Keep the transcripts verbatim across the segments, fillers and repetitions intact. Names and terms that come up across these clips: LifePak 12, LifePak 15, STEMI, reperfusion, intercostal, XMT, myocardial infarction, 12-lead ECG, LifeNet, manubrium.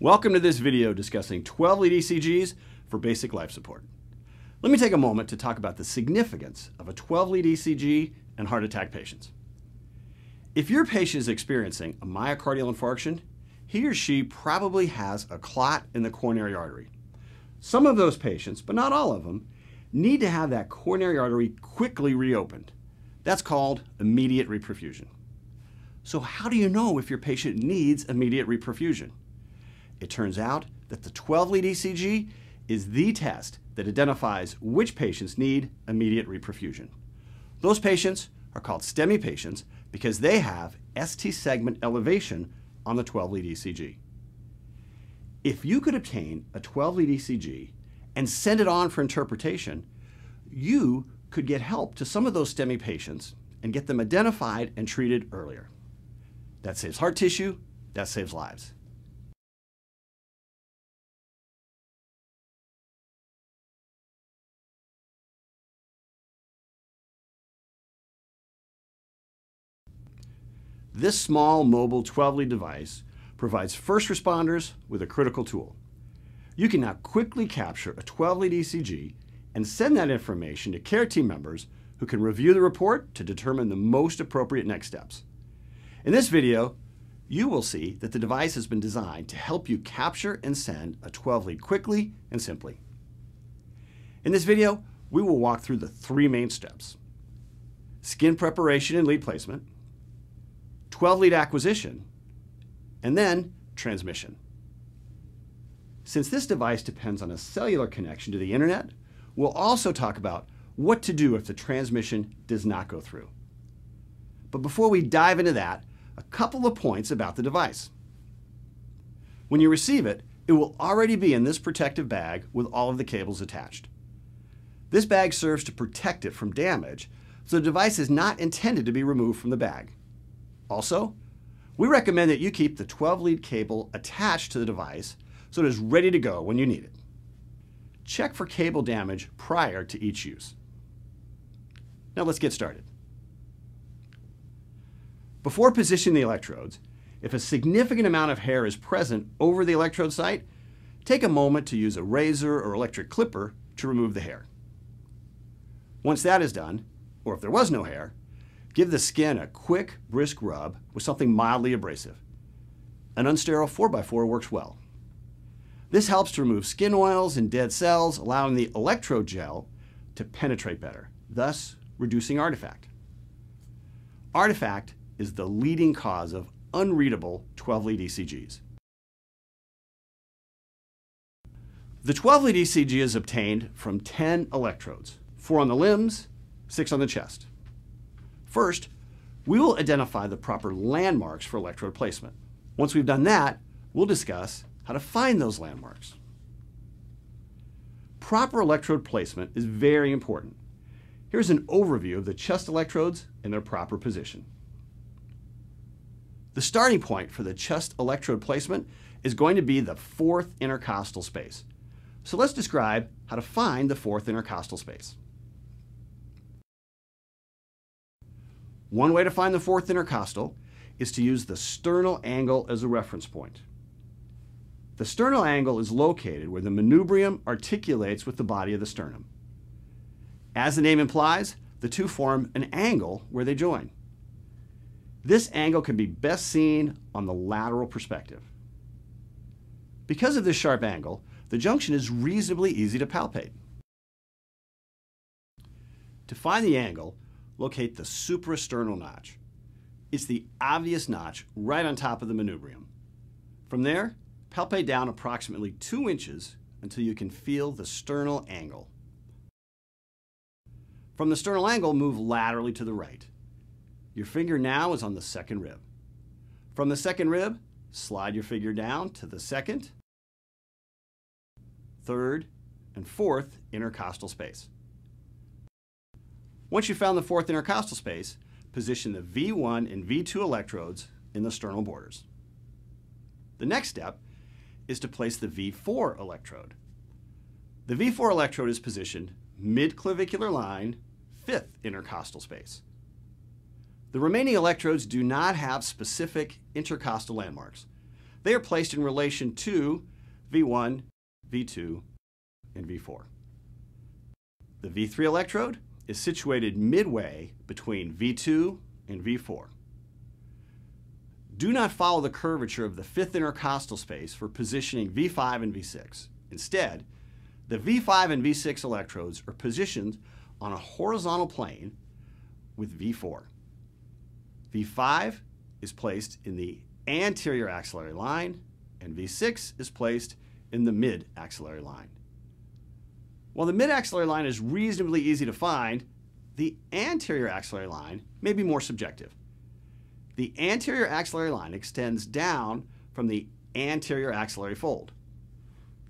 Welcome to this video discussing twelve lead E C Gs for basic life support. Let me take a moment to talk about the significance of a twelve lead E C G in heart attack patients. If your patient is experiencing a myocardial infarction, he or she probably has a clot in the coronary artery. Some of those patients, but not all of them, need to have that coronary artery quickly reopened. That's called immediate reperfusion. So how do you know if your patient needs immediate reperfusion? It turns out that the twelve lead E C G is the test that identifies which patients need immediate reperfusion. Those patients are called STEMI patients because they have S T segment elevation on the twelve lead E C G. If you could obtain a twelve lead E C G and send it on for interpretation, you could get help to some of those STEMI patients and get them identified and treated earlier. That saves heart tissue, that saves lives. This small mobile twelve lead device provides first responders with a critical tool. You can now quickly capture a twelve lead E C G and send that information to care team members who can review the report to determine the most appropriate next steps. In this video, you will see that the device has been designed to help you capture and send a twelve lead quickly and simply. In this video, we will walk through the three main steps: skin preparation and lead placement, twelve lead acquisition, and then transmission. Since this device depends on a cellular connection to the internet, we'll also talk about what to do if the transmission does not go through. But before we dive into that, a couple of points about the device. When you receive it, it will already be in this protective bag with all of the cables attached. This bag serves to protect it from damage, so the device is not intended to be removed from the bag. Also, we recommend that you keep the twelve lead cable attached to the device so it is ready to go when you need it. Check for cable damage prior to each use. Now let's get started. Before positioning the electrodes, if a significant amount of hair is present over the electrode site, take a moment to use a razor or electric clipper to remove the hair. Once that is done, or if there was no hair, give the skin a quick, brisk rub with something mildly abrasive. An unsterile four by four works well. This helps to remove skin oils and dead cells, allowing the electrode gel to penetrate better, thus reducing artifact. Artifact is the leading cause of unreadable twelve lead E C Gs. The twelve lead E C G is obtained from ten electrodes, four on the limbs, six on the chest. First, we will identify the proper landmarks for electrode placement. Once we've done that, we'll discuss how to find those landmarks. Proper electrode placement is very important. Here's an overview of the chest electrodes in their proper position. The starting point for the chest electrode placement is going to be the fourth intercostal space. So let's describe how to find the fourth intercostal space. One way to find the fourth intercostal is to use the sternal angle as a reference point. The sternal angle is located where the manubrium articulates with the body of the sternum. As the name implies, the two form an angle where they join. This angle can be best seen on the lateral perspective. Because of this sharp angle, the junction is reasonably easy to palpate. To find the angle, locate the suprasternal notch. It's the obvious notch right on top of the manubrium. From there, palpate down approximately two inches until you can feel the sternal angle. From the sternal angle, move laterally to the right. Your finger now is on the second rib. From the second rib, slide your finger down to the second, third, and fourth intercostal space. Once you've found the fourth intercostal space, position the V one and V two electrodes in the sternal borders. The next step is to place the V four electrode. The V four electrode is positioned mid-clavicular line, fifth intercostal space. The remaining electrodes do not have specific intercostal landmarks, They are placed in relation to V one, V two, and V four. The V three electrode is situated midway between V two and V four. Do not follow the curvature of the fifth intercostal space for positioning V five and V six. Instead, the V five and V six electrodes are positioned on a horizontal plane with V four. V five is placed in the anterior axillary line, and V six is placed in the mid-axillary line. While the mid-axillary line is reasonably easy to find, the anterior axillary line may be more subjective. The anterior axillary line extends down from the anterior axillary fold.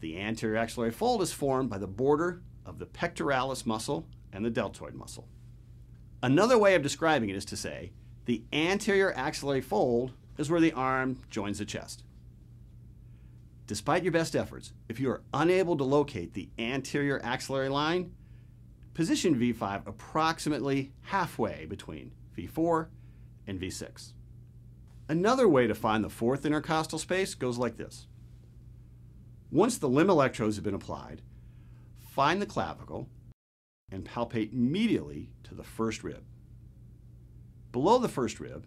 The anterior axillary fold is formed by the border of the pectoralis muscle and the deltoid muscle. Another way of describing it is to say the anterior axillary fold is where the arm joins the chest. Despite your best efforts, if you are unable to locate the anterior axillary line, position V five approximately halfway between V four and V six. Another way to find the fourth intercostal space goes like this. Once the limb electrodes have been applied, find the clavicle and palpate medially to the first rib. Below the first rib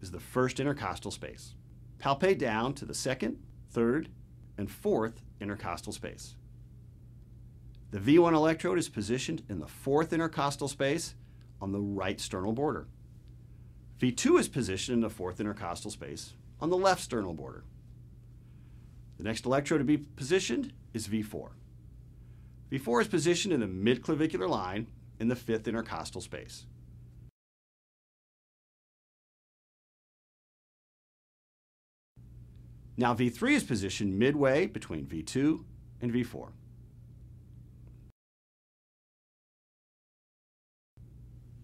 is the first intercostal space. Palpate down to the second, third, and fourth intercostal space. The V one electrode is positioned in the fourth intercostal space on the right sternal border. V two is positioned in the fourth intercostal space on the left sternal border. The next electrode to be positioned is V four. V four is positioned in the midclavicular line in the fifth intercostal space. Now V three is positioned midway between V two and V four.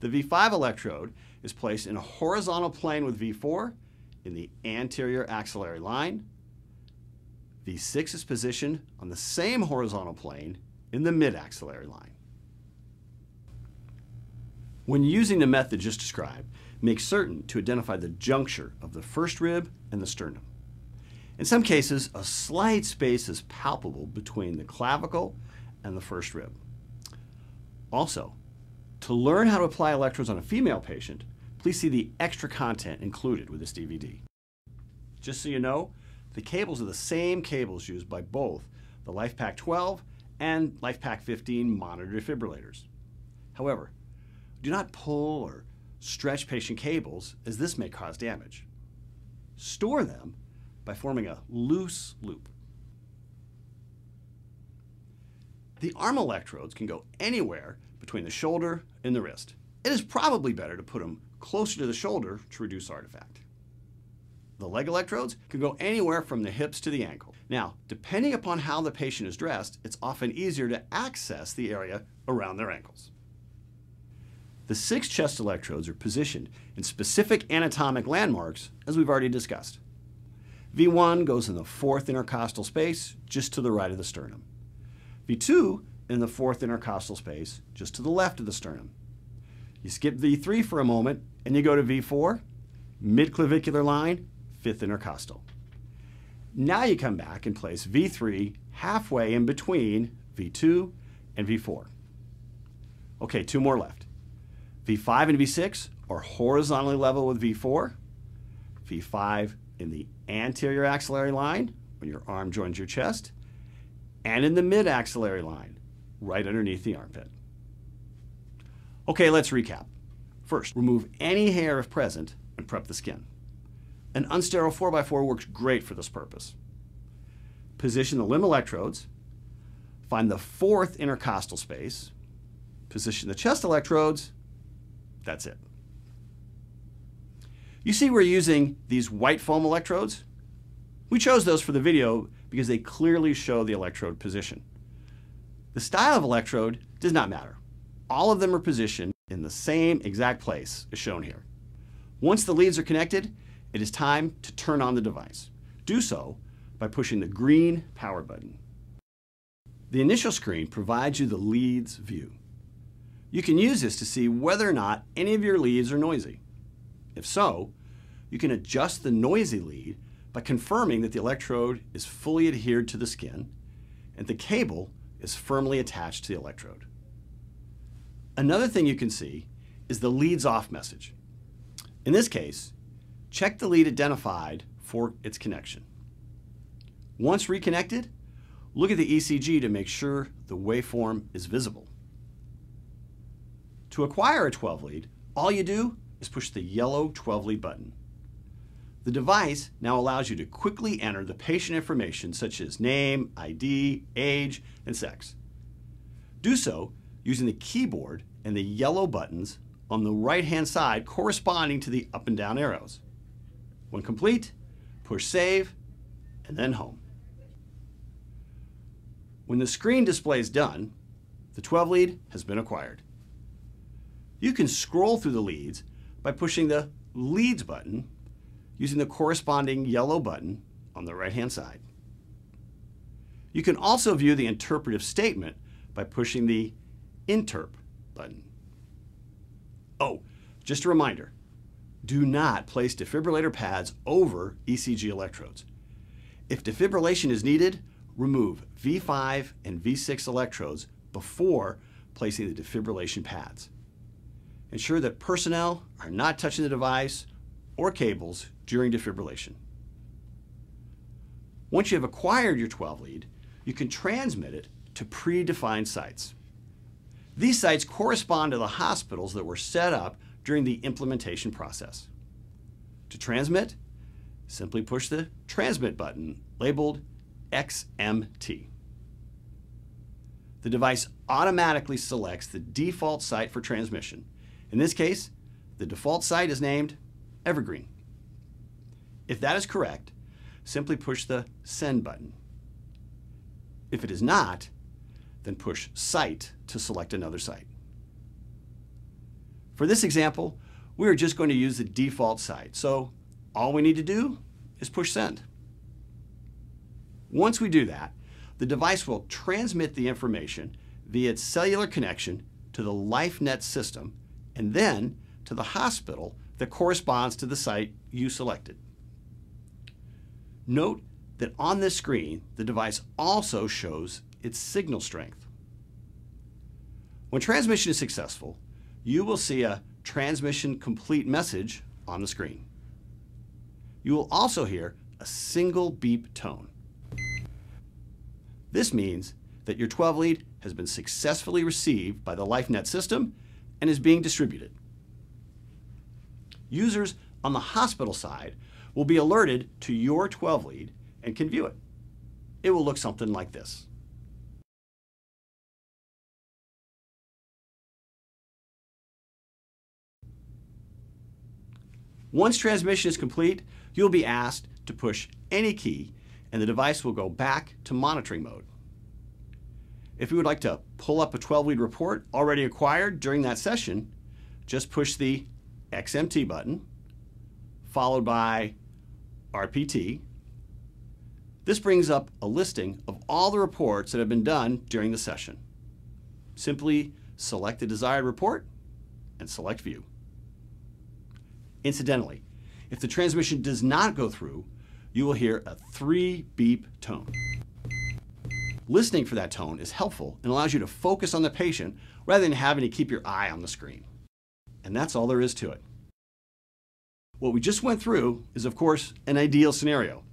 The V five electrode is placed in a horizontal plane with V four in the anterior axillary line. V six is positioned on the same horizontal plane in the mid-axillary line. When using the method just described, make certain to identify the juncture of the first rib and the sternum. In some cases, a slight space is palpable between the clavicle and the first rib. Also, to learn how to apply electrodes on a female patient, please see the extra content included with this D V D. Just so you know, the cables are the same cables used by both the LifePak twelve and LifePak fifteen monitor defibrillators. However, do not pull or stretch patient cables, as this may cause damage. Store them by forming a loose loop. The arm electrodes can go anywhere between the shoulder and the wrist. It is probably better to put them closer to the shoulder to reduce artifact. The leg electrodes can go anywhere from the hips to the ankle. Now, depending upon how the patient is dressed, it's often easier to access the area around their ankles. The six chest electrodes are positioned in specific anatomic landmarks, as we've already discussed. V one goes in the fourth intercostal space, just to the right of the sternum. V two in the fourth intercostal space, just to the left of the sternum. You skip V three for a moment, and you go to V four, midclavicular line, fifth intercostal. Now you come back and place V three halfway in between V two and V four. Okay, two more left. V five and V six are horizontally level with V four. V five in the anterior axillary line, when your arm joins your chest, and in the mid-axillary line, right underneath the armpit. Okay, let's recap. First, remove any hair if present and prep the skin. An unsterile four by four works great for this purpose. Position the limb electrodes, find the fourth intercostal space, position the chest electrodes, that's it. You see, we're using these white foam electrodes. We chose those for the video because they clearly show the electrode position. The style of electrode does not matter. All of them are positioned in the same exact place as shown here. Once the leads are connected, it is time to turn on the device. Do so by pushing the green power button. The initial screen provides you the leads view. You can use this to see whether or not any of your leads are noisy. If so, you can adjust the noisy lead by confirming that the electrode is fully adhered to the skin and the cable is firmly attached to the electrode. Another thing you can see is the leads off message. In this case, check the lead identified for its connection. Once reconnected, look at the E C G to make sure the waveform is visible. To acquire a twelve lead, all you do is push the yellow twelve lead button. The device now allows you to quickly enter the patient information such as name, I D, age, and sex. Do so using the keyboard and the yellow buttons on the right-hand side corresponding to the up and down arrows. When complete, push save and then home. When the screen display is done, the twelve lead has been acquired. You can scroll through the leads by pushing the Leads button using the corresponding yellow button on the right-hand side. You can also view the interpretive statement by pushing the Interp button. Oh, just a reminder, do not place defibrillator pads over E C G electrodes. If defibrillation is needed, remove V five and V six electrodes before placing the defibrillation pads. Ensure that personnel are not touching the device or cables during defibrillation. Once you have acquired your twelve lead, you can transmit it to predefined sites. These sites correspond to the hospitals that were set up during the implementation process. To transmit, simply push the Transmit button labeled X M T. The device automatically selects the default site for transmission. In this case, the default site is named Evergreen. If that is correct, simply push the Send button. If it is not, then push Site to select another site. For this example, we are just going to use the default site, so all we need to do is push Send. Once we do that, the device will transmit the information via its cellular connection to the LifeNet system and then to the hospital that corresponds to the site you selected. Note that on this screen, the device also shows its signal strength. When transmission is successful, you will see a transmission complete message on the screen. You will also hear a single beep tone. This means that your twelve lead has been successfully received by the LifeNet system and is being distributed. Users on the hospital side will be alerted to your twelve lead and can view it. It will look something like this. Once transmission is complete, you'll be asked to push any key and the device will go back to monitoring mode. If you would like to pull up a twelve lead report already acquired during that session, just push the X M T button, followed by R P T. This brings up a listing of all the reports that have been done during the session. Simply select the desired report and select View. Incidentally, if the transmission does not go through, you will hear a three beep tone. Listening for that tone is helpful and allows you to focus on the patient rather than having to keep your eye on the screen. And that's all there is to it. What we just went through is, of course, an ideal scenario.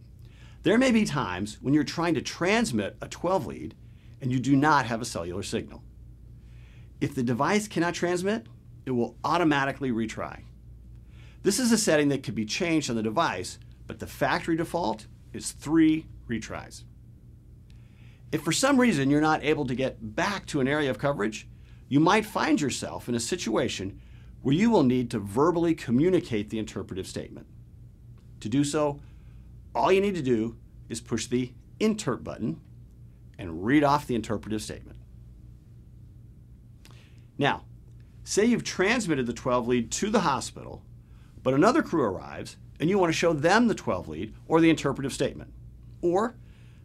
There may be times when you're trying to transmit a twelve lead and you do not have a cellular signal. If the device cannot transmit, it will automatically retry. This is a setting that could be changed on the device, but the factory default is three retries. If for some reason you're not able to get back to an area of coverage, you might find yourself in a situation where you will need to verbally communicate the interpretive statement. To do so, all you need to do is push the Interp button and read off the interpretive statement. Now, say you've transmitted the twelve lead to the hospital, but another crew arrives and you want to show them the twelve lead or the interpretive statement, or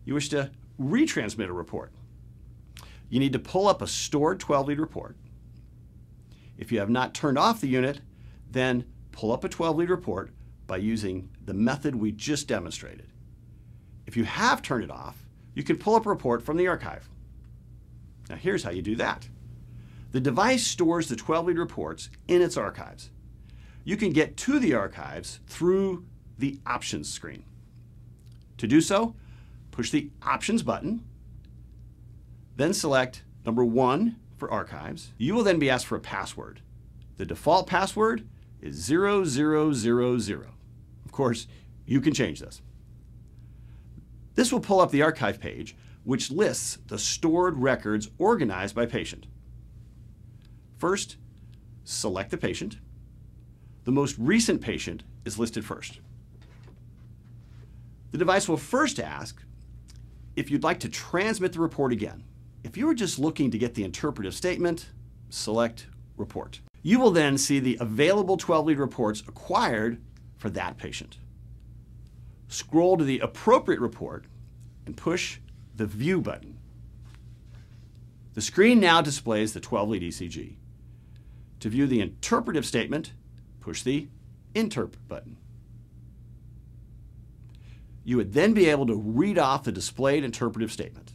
you wish to retransmit a report. You need to pull up a stored twelve lead report. If you have not turned off the unit, then pull up a twelve lead report by using the method we just demonstrated. If you have turned it off, you can pull up a report from the archive. Now here's how you do that. The device stores the twelve lead reports in its archives. You can get to the archives through the options screen. To do so, push the options button, then select number one for archives. You will then be asked for a password. The default password is zero zero zero zero. Of course, you can change this. This will pull up the archive page, which lists the stored records organized by patient. First, select the patient. The most recent patient is listed first. The device will first ask if you'd like to transmit the report again. If you were just looking to get the interpretive statement, select report. You will then see the available twelve lead reports acquired for that patient. Scroll to the appropriate report and push the View button. The screen now displays the twelve lead E C G. To view the interpretive statement, push the Interp button. You would then be able to read off the displayed interpretive statement.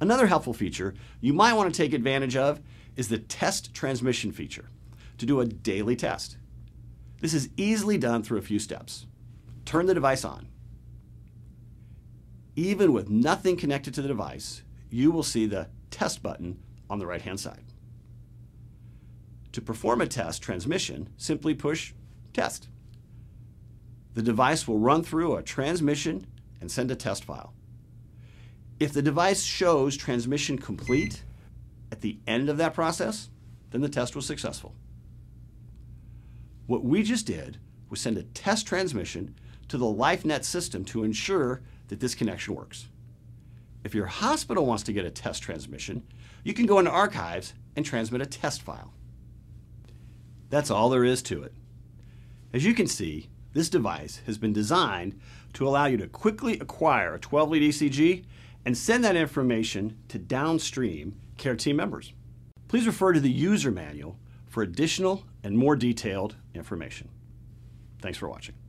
Another helpful feature you might want to take advantage of is the test transmission feature to do a daily test. This is easily done through a few steps. Turn the device on. Even with nothing connected to the device, you will see the test button on the right-hand side. To perform a test transmission, simply push test. The device will run through a transmission and send a test file. If the device shows transmission complete at the end of that process, then the test was successful. What we just did was send a test transmission to the LifeNet system to ensure that this connection works. If your hospital wants to get a test transmission, you can go into archives and transmit a test file. That's all there is to it. As you can see, this device has been designed to allow you to quickly acquire a twelve lead E C G and send that information to downstream care team members. Please refer to the user manual for additional and more detailed information. Thanks for watching.